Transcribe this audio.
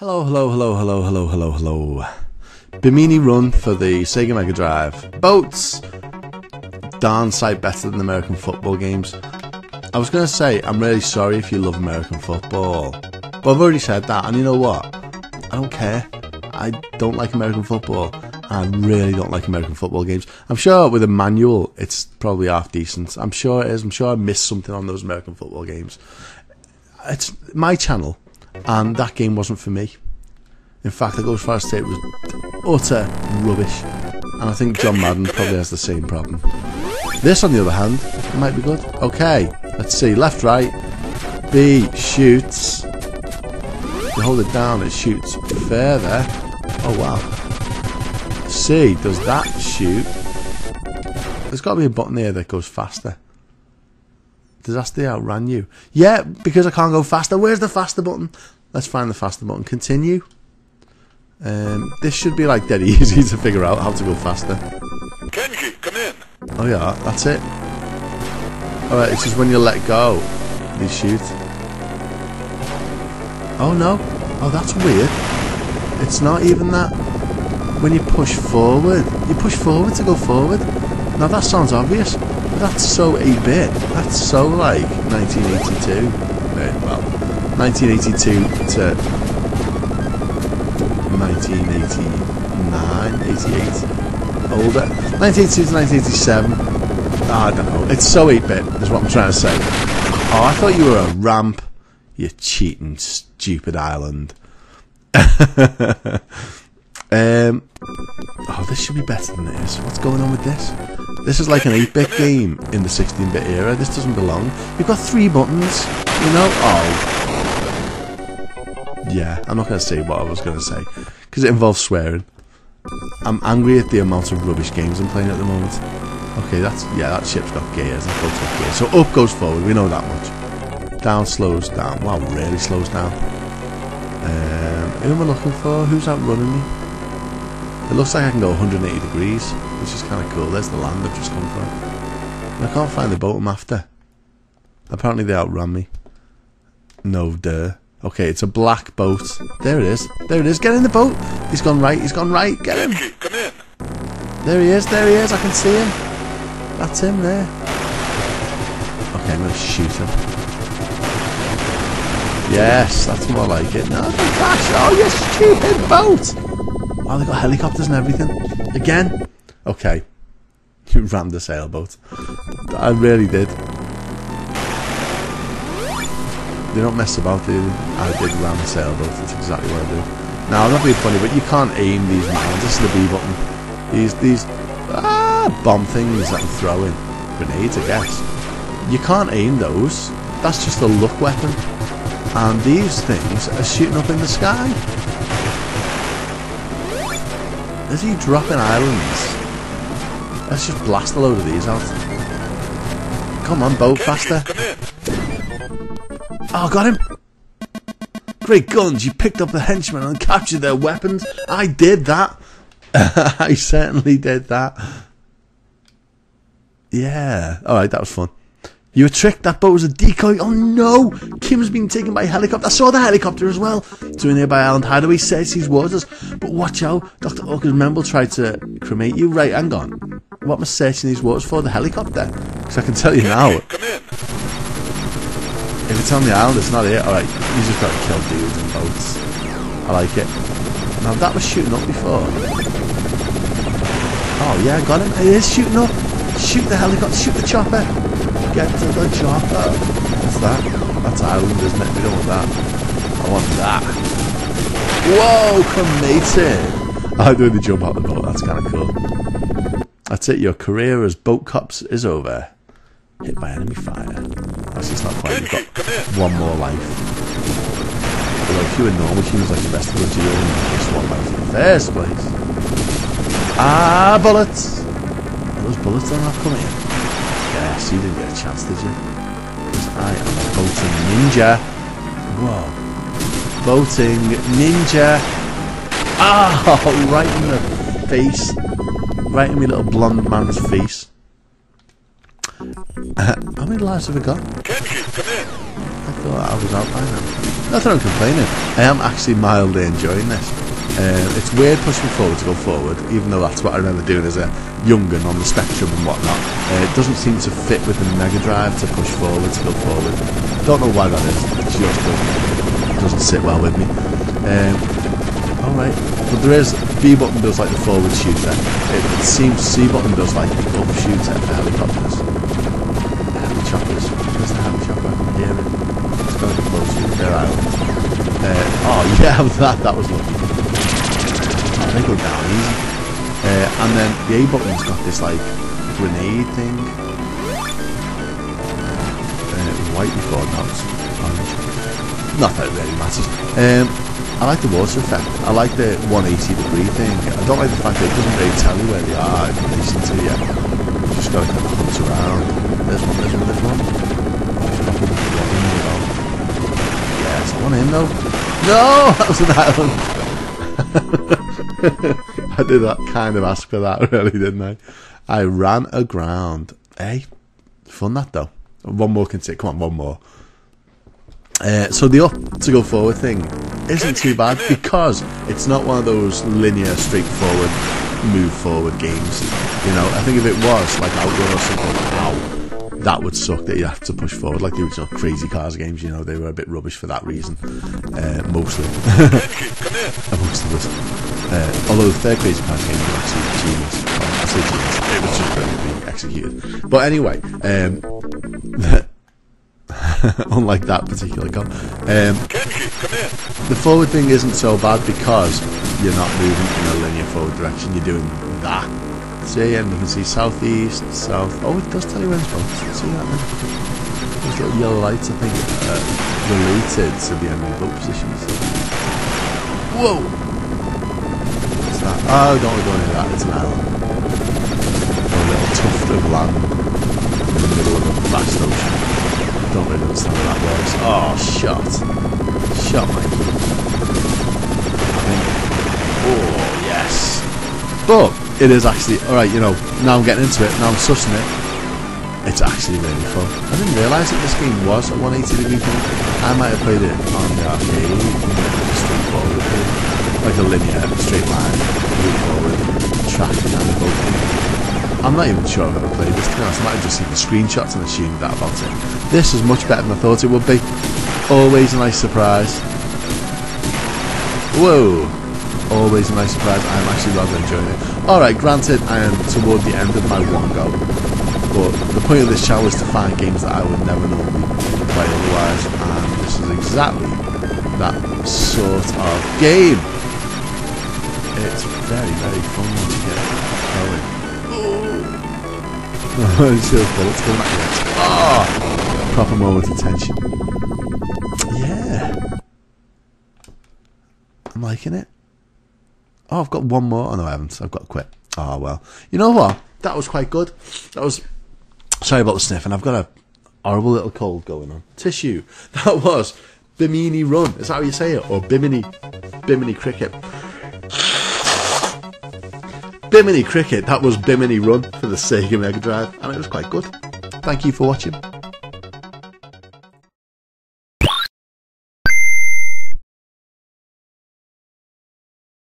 Hello, hello, hello, hello, hello, hello, hello. Bimini Run for the Sega Mega Drive. Boats! Darn sight better than American football games. I was going to say, I'm really sorry if you love American football. But I've already said that, and you know what? I don't care. I don't like American football. I really don't like American football games. I'm sure with a manual, it's probably half decent. I'm sure it is. I'm sure I missed something on those American football games. It's my channel. And that game wasn't for me. In fact, I go as far as to say it was utter rubbish. And I think John Madden probably has the same problem. This, on the other hand, might be good. Okay, let's see. Left, right. B shoots. You hold it down, it shoots further. Oh, wow. C, does that shoot? There's got to be a button here that goes faster. Disaster outran you. Yeah, because I can't go faster. Where's the faster button? Let's find the faster button. Continue. This should be like dead easy to figure out how to go faster. Kenji, come in. Oh yeah, that's it. Alright, it's just when you let go, they shoot. Oh no. Oh, that's weird. It's not even that. When you push forward to go forward. Now that sounds obvious. That's so 8-bit. That's so like 1982. Well, 1982 to 1989, 88. Older. 1982 to 1987. I don't know. It's so 8-bit is what I'm trying to say. Oh, I thought you were a ramp. You cheating, stupid island. Oh, this should be better than it is. What's going on with this? This is like an 8-bit game in the 16-bit era. This doesn't belong. You've got 3 buttons, you know? Oh. Yeah, I'm not going to say what I was going to say, because it involves swearing. I'm angry at the amount of rubbish games I'm playing at the moment. Okay, that's... yeah, that ship's got gears. That boat's got gears. So up goes forward, we know that much. Down slows down. Wow, really slows down. Who am I looking for? Who's outrunning me? It looks like I can go 180 degrees, which is kind of cool. There's the land I've just come from. And I can't find the boat I'm after. Apparently they outran me. No, duh. Okay, it's a black boat. There it is. There it is. Get in the boat. He's gone right. He's gone right. Get him. Come in. There he is. There he is. I can see him. That's him there. Okay, I'm going to shoot him. Yes, that's more like it. No, don't crash. Oh, you stupid boat. Oh, they got helicopters and everything. Again? Okay. You rammed the sailboat. I really did. They don't mess about, do they? I did ram the sailboat. That's exactly what I did. Now, I'm not being funny, but you can't aim these mines. This is the B button. These bomb things that I'm throwing. Grenades, I guess. You can't aim those. That's just a luck weapon. And these things are shooting up in the sky. Is he dropping islands? Let's just blast a load of these out. Come on, boat, faster. Oh, got him. Great guns, you picked up the henchmen and captured their weapons. I did that. I certainly did that. Yeah. Alright, that was fun. You were tricked, that boat was a decoy. Oh no! Kim's been taken by a helicopter. I saw the helicopter as well. To a nearby island hideaway, says he's waters. But watch out, Dr. Orcus Memble tried to cremate you. Right, hang on. What am I searching these waters for? The helicopter? Because I can tell you now. If it's on the island, it's not here. Alright, you just got to kill dudes and boats. I like it. Now that was shooting up before. Oh yeah, I got him. It is shooting up. Shoot the helicopter, shoot the chopper. Get to the chopper. What's that? That's island, isn't it? We don't want that. I want that. Whoa, cremated. I like the way they jump out the boat. That's kind of cool. That's it. Your career as boat cops is over. Hit by enemy fire. That's just not quite. You've got one more life. Although if you were normal humans like the rest of us, you only have just one life in the first place. Ah, bullets. Those bullets don't have coming in. Yes, you didn't get a chance, did you? Because I am a boating ninja. Whoa. Boating ninja. Ah, right in the face. Right in my little blonde man's face. How many lives have I got? I thought I was out by now. Not that I'm complaining, I am actually mildly enjoying this. It's weird pushing forward to go forward, even though that's what I remember doing as a young'un on the Spectrum and whatnot. It doesn't seem to fit with the Mega Drive to push forward, to go forward. Don't know why that is, it just doesn't sit well with me. Alright, but there is, B button does like the forward shooter, it seems C button does like the up shooter for helicopters. Helicopters, where's the helicopter? I can hear it. It's going to be close to their island. Oh yeah, that was lucky. They go down easy. And then the A button's got this like grenade thing. White before now it's orange. Not that it really matters. I like the water effect. I like the 180-degree thing. I don't like the fact that it doesn't really tell you where they are in relation to you. You just gotta kind of hunt around. There's one, there's one, there's one. Yes, I want him though. No! That was an island. I did that kind of ask for that, really, didn't I? I ran aground. Hey, fun that though. One more can sit. Come on, one more. So the up to go forward thing isn't too bad because it's not one of those linear, straightforward, move forward games. You know, I think if it was like Outlaw or something, wow, that would suck that you have to push forward like the original Crazy Cars games. You know, they were a bit rubbish for that reason, mostly. Amongst the list. Although the third Crazy Cars game was actually genius. I say genius, it was just really being executed. But anyway, unlike that particular goal, the forward thing isn't so bad because you're not moving in a linear forward direction. You're doing that. See, and you can see southeast, south. Oh, it does tell you where it's from. See that then? Those little yellow lights, I think, related to the enemy boat positions. Whoa! What's that? Oh, don't go near that, it's an island. A little tuft of land in the middle of a vast ocean. Don't really understand how that works. Oh, shot! Shot, mate. Oh, yes! But it is actually, alright, you know, now I'm getting into it, now I'm sussing it, it's actually really fun. I didn't realise that this game was a 180-degree thing. I might have played it on the arcade, like a linear, straight line, move forward, track and the boat thing. I'm not even sure I've ever played this, to be honest. I might have just seen the screenshots and assumed that about it. This is much better than I thought it would be. Always a nice surprise. Whoa! Always a nice surprise. I'm actually rather enjoying it. Alright, granted, I am toward the end of my one go, but the point of this channel is to find games that I would never normally play otherwise, and this is exactly that sort of game. It's very, very fun to get going. Oh, it's your bullets coming back next. Oh, proper moment of tension. Yeah. I'm liking it. Oh, I've got one more. Oh, no, I haven't. I've got to quit. Oh, well. You know what? That was quite good. That was... Sorry about the sniffing. I've got a horrible little cold going on. Tissue. That was Bimini Run. Is that how you say it? Or Bimini... Bimini Cricket. Bimini Cricket. That was Bimini Run for the Sega Mega Drive. And it was quite good. Thank you for watching.